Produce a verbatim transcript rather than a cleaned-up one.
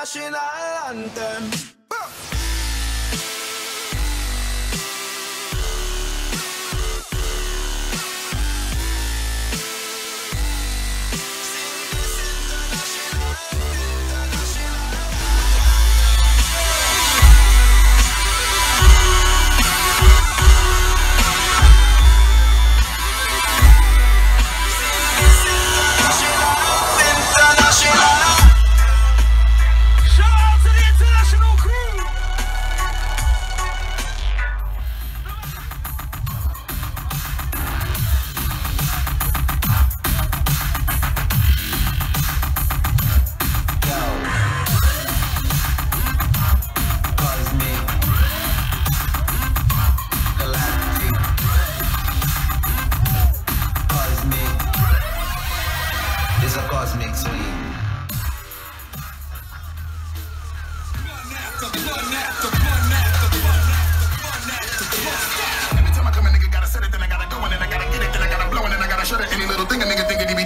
national anthem. Every time I come, a nigga gotta set it, then I gotta go, and then I gotta get it, then I gotta blow, and then I gotta shut it. Any little thing a nigga think it.